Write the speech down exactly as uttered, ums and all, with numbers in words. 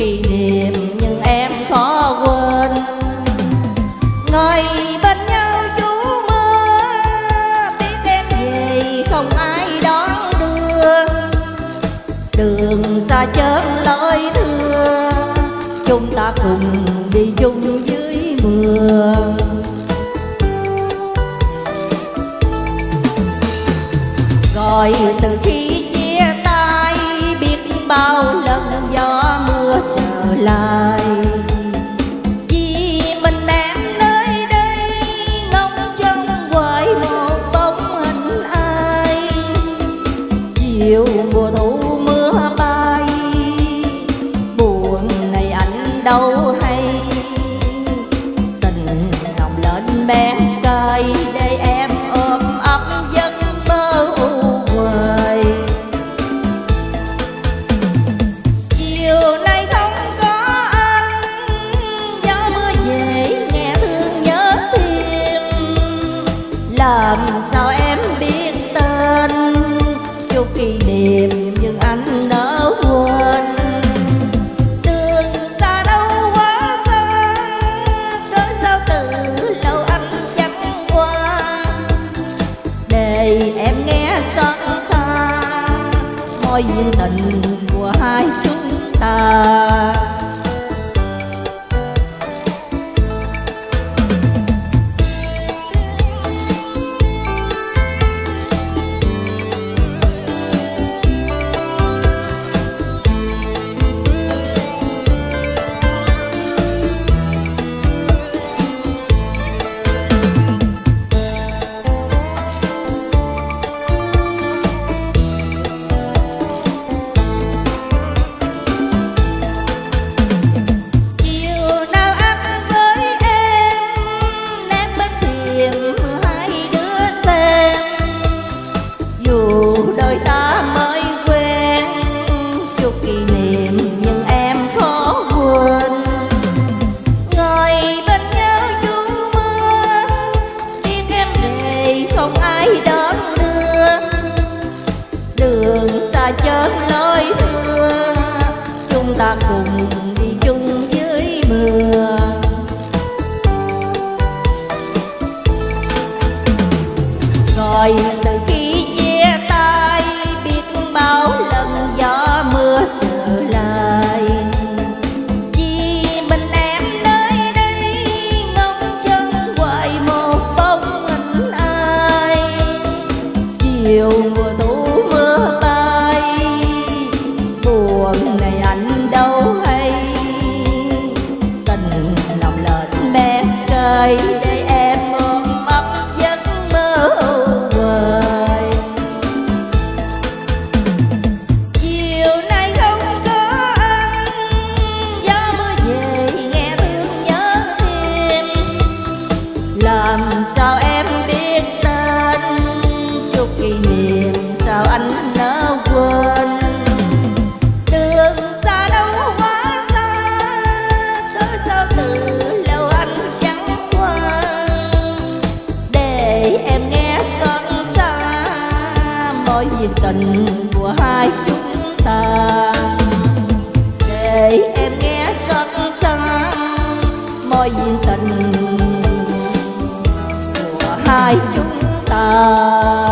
kỷ niệm nhưng em khó quên ngày bên nhau chú mơ. Tiếng em về không ai đón đưa, đường xa chớm lối thưa, chúng ta cùng đi chung dưới mưa. Rồi từ khi chia tay biết bao lần gió mưa trở lại, vì mình em nơi đây ngóng trông hoài một bóng hình ai. Chiều mùa thu mưa bay buồn này anh đâu hay, tình lòng lên bên cây để em ôm ấp giấc mơ. Chiều nay không có anh, gió mưa về nghe thương nhớ thêm. Làm sao em biết tên chút kỷ niệm nhưng anh nỡ quên. Đường xa đâu quá xa, cớ sao từ lâu anh chẳng qua. Để em nghe xót xa môi duyên tình của hai chúng ta. Chớm lối thưa, chúng ta cùng đi chung dưới mưa. Rồi từ khi chia tay biết bao lần gió mưa trở lại, vì mình em nơi đây ngóng trông hoài một bóng hình ai. Chiều mùa thu để em ôm ấp giấc mơ vời. Chiều nay không có anh, gió mưa về nghe thương nhớ thêm. Làm sao em biết tên chút kỷ niệm sao anh nỡ quên. Đường xa đâu quá xa, cớ sao từ nhìn tình của hai chúng ta. Để em nghe xót xa môi duyên tình của hai chúng ta.